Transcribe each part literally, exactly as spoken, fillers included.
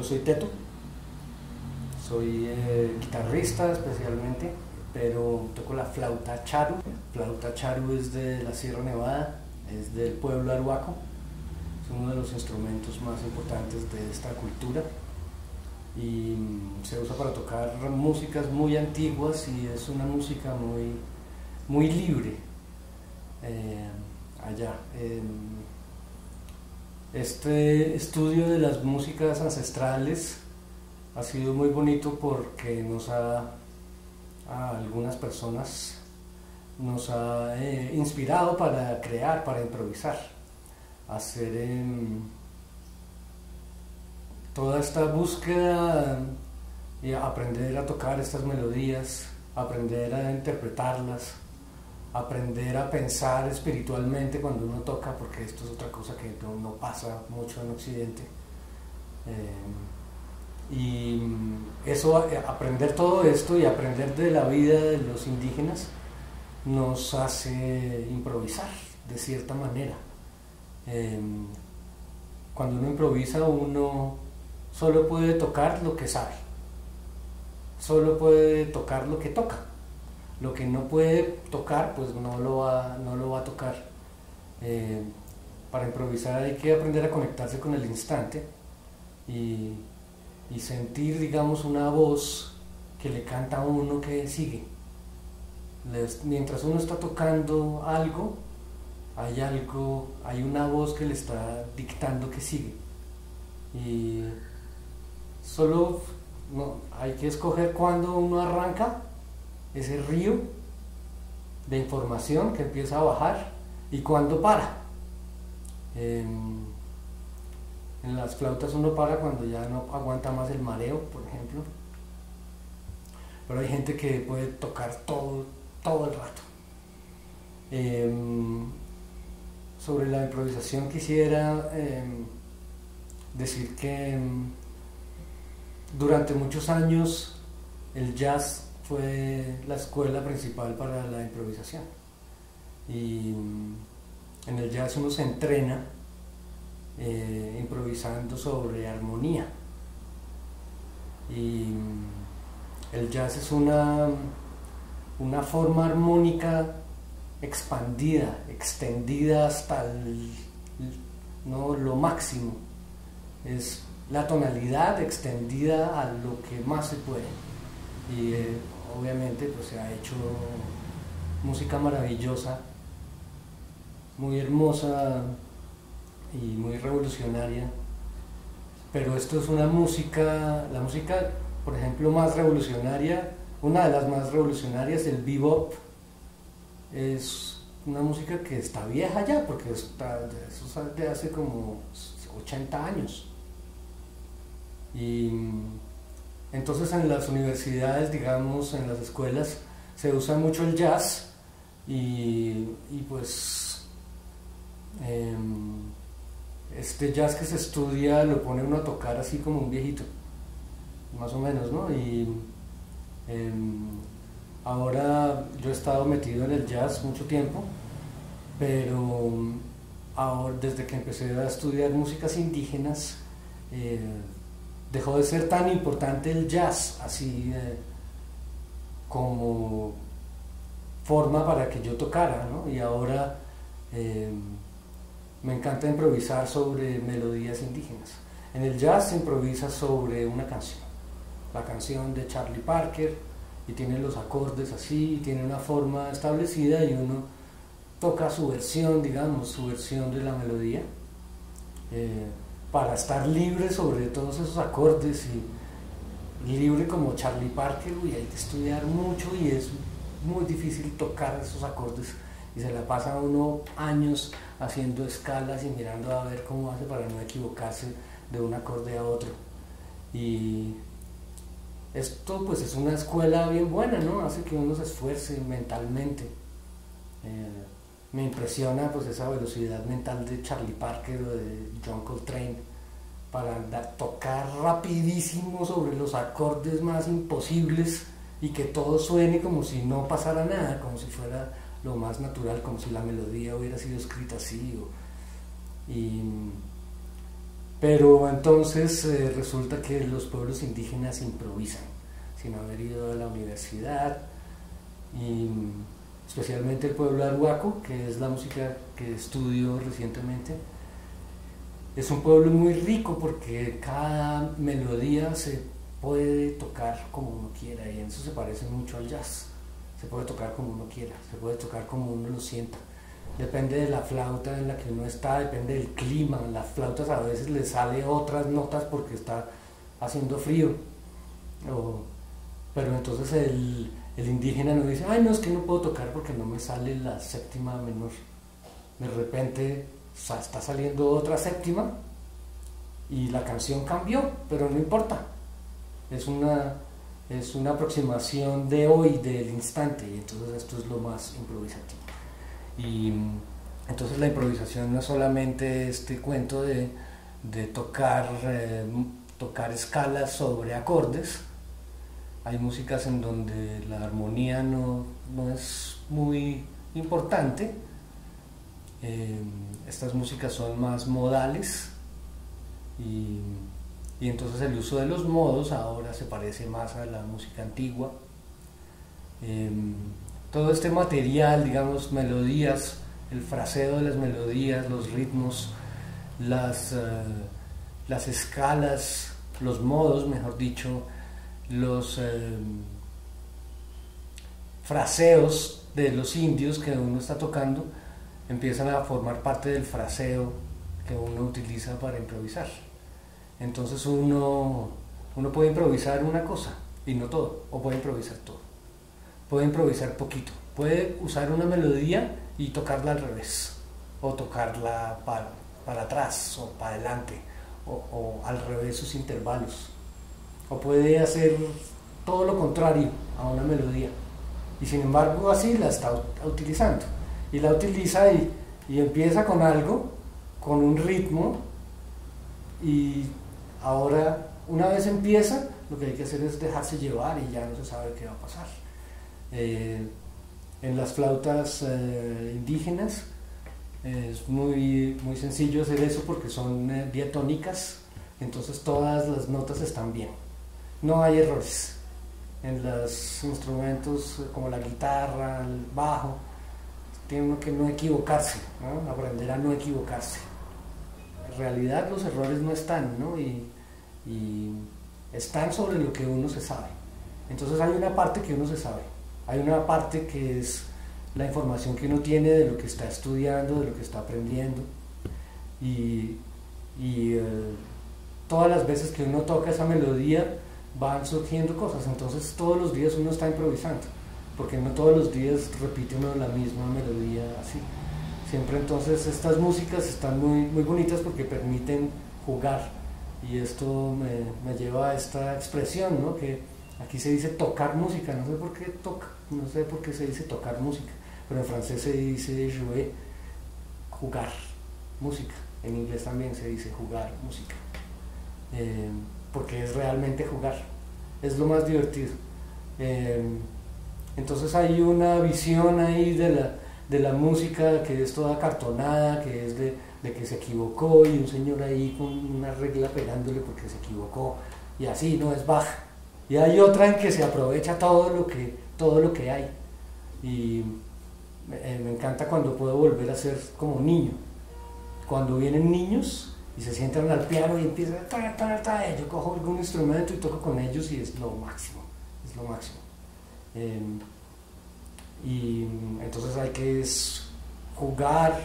Yo soy teto, soy eh, guitarrista especialmente, pero toco la flauta charu. Flauta charu es de la Sierra Nevada, es del pueblo Arhuaco. Es uno de los instrumentos más importantes de esta cultura y se usa para tocar músicas muy antiguas y es una música muy, muy libre eh, allá. Eh, Este estudio de las músicas ancestrales ha sido muy bonito porque nos ha, a algunas personas, nos ha eh, inspirado para crear, para improvisar, hacer eh, toda esta búsqueda y aprender a tocar estas melodías, aprender a interpretarlas, aprender a pensar espiritualmente cuando uno toca, porque esto es otra cosa que no, no pasa mucho en Occidente. Eh, y eso, aprender todo esto y aprender de la vida de los indígenas nos hace improvisar de cierta manera. Eh, cuando uno improvisa, uno solo puede tocar lo que sabe, solo puede tocar lo que toca. Lo que no puede tocar, pues no lo va, no lo va a tocar. Eh, para improvisar hay que aprender a conectarse con el instante y, y sentir, digamos, una voz que le canta a uno que sigue. Les, mientras uno está tocando algo, hay algo, hay una voz que le está dictando que sigue. Y solo no, hay que escoger cuándo uno arranca ese río de información que empieza a bajar y cuando para. En, en las flautas uno para cuando ya no aguanta más el mareo, por ejemplo, pero hay gente que puede tocar todo, todo el rato. Eh, sobre la improvisación quisiera eh, decir que durante muchos años el jazz fue la escuela principal para la improvisación, y en el jazz uno se entrena eh, improvisando sobre armonía, y el jazz es una, una forma armónica expandida, extendida hasta el, ¿no? lo máximo, es la tonalidad extendida a lo que más se puede. Y eh, obviamente pues, se ha hecho música maravillosa, muy hermosa y muy revolucionaria, pero esto es una música, la música por ejemplo más revolucionaria, una de las más revolucionarias, el bebop, es una música que está vieja ya, porque está, eso es de hace como ochenta años. Y entonces en las universidades, digamos, en las escuelas, se usa mucho el jazz y, y pues eh, este jazz que se estudia lo pone uno a tocar así como un viejito, más o menos, ¿no? Y eh, ahora yo he estado metido en el jazz mucho tiempo, pero ahora, desde que empecé a estudiar músicas indígenas, eh, dejó de ser tan importante el jazz así eh, como forma para que yo tocara, ¿no? Y ahora eh, me encanta improvisar sobre melodías indígenas. En el jazz se improvisa sobre una canción, la canción de Charlie Parker, y tiene los acordes así, y tiene una forma establecida y uno toca su versión, digamos, su versión de la melodía. Eh, para estar libre sobre todos esos acordes y libre como Charlie Parker, y hay que estudiar mucho y es muy difícil tocar esos acordes y se la pasa uno años haciendo escalas y mirando a ver cómo hace para no equivocarse de un acorde a otro. Y esto pues es una escuela bien buena, ¿no? Hace que uno se esfuerce mentalmente. Eh, Me impresiona pues esa velocidad mental de Charlie Parker o de John Coltrane para andar, tocar rapidísimo sobre los acordes más imposibles y que todo suene como si no pasara nada, como si fuera lo más natural, como si la melodía hubiera sido escrita así. O, y Pero entonces eh, resulta que los pueblos indígenas improvisan, sin haber ido a la universidad, y especialmente el pueblo Arhuaco, que es la música que estudio recientemente. Es un pueblo muy rico porque cada melodía se puede tocar como uno quiera, y eso se parece mucho al jazz. Se puede tocar como uno quiera, se puede tocar como uno lo sienta. Depende de la flauta en la que uno está, depende del clima. Las flautas a veces le sale otras notas porque está haciendo frío. O, pero entonces el, el indígena no dice, ay no, es que no puedo tocar porque no me sale la séptima menor. De repente está saliendo otra séptima y la canción cambió, pero no importa. Es una, es una aproximación de hoy, del instante, y entonces esto es lo más improvisativo. Y entonces la improvisación no es solamente este cuento de, de tocar, eh, tocar escalas sobre acordes. Hay músicas en donde la armonía no, no es muy importante. Eh, estas músicas son más modales, y, y entonces el uso de los modos ahora se parece más a la música antigua. Eh, Todo este material, digamos, melodías, el fraseo de las melodías, los ritmos, las, uh, las escalas, los modos, mejor dicho, los uh, fraseos de los indios que uno está tocando, empiezan a formar parte del fraseo que uno utiliza para improvisar. Entonces uno, uno puede improvisar una cosa y no todo, o puede improvisar todo. Puede improvisar poquito, puede usar una melodía y tocarla al revés, o tocarla para, para atrás o para adelante, o, o al revés sus intervalos, o puede hacer todo lo contrario a una melodía, y sin embargo así la está utilizando, y la utiliza y, y empieza con algo, con un ritmo, y ahora una vez empieza, lo que hay que hacer es dejarse llevar y ya no se sabe qué va a pasar. Eh, en las flautas eh, indígenas eh, es muy, muy sencillo hacer eso porque son eh, diatónicas, entonces todas las notas están bien, no hay errores. En los instrumentos como la guitarra, el bajo, tiene que no equivocarse, ¿no? Aprender a no equivocarse. En realidad los errores no están, ¿no? Y, y están sobre lo que uno se sabe. Entonces hay una parte que uno se sabe. Hay una parte que es la información que uno tiene de lo que está estudiando, de lo que está aprendiendo, y, y eh, todas las veces que uno toca esa melodía van surgiendo cosas. Entonces todos los días uno está improvisando, porque no todos los días repite uno la misma melodía así. Siempre entonces estas músicas están muy, muy bonitas porque permiten jugar, y esto me, me lleva a esta expresión, ¿no? Que aquí se dice tocar música, no sé por qué toca, no sé por qué se dice tocar música, pero en francés se dice jouer, jugar música, en inglés también se dice jugar música, eh, porque es realmente jugar, es lo más divertido. Eh, entonces hay una visión ahí de la, de la música que es toda cartonada, que es de, de que se equivocó y un señor ahí con una regla pegándole porque se equivocó, y así no es Bach. Y hay otra en que se aprovecha todo lo que, todo lo que hay. Y me, me encanta cuando puedo volver a ser como niño. Cuando vienen niños y se sientan al piano y empiezan a ta, ta, ta, yo cojo algún instrumento y toco con ellos y es lo máximo, es lo máximo. Eh, y entonces hay que es jugar,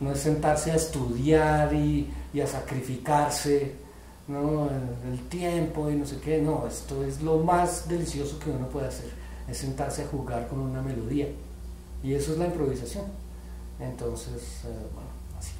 no es sentarse a estudiar y, y a sacrificarse, no, el tiempo y no sé qué, no, esto es lo más delicioso que uno puede hacer, es sentarse a jugar con una melodía, y eso es la improvisación. Entonces, eh, bueno, así.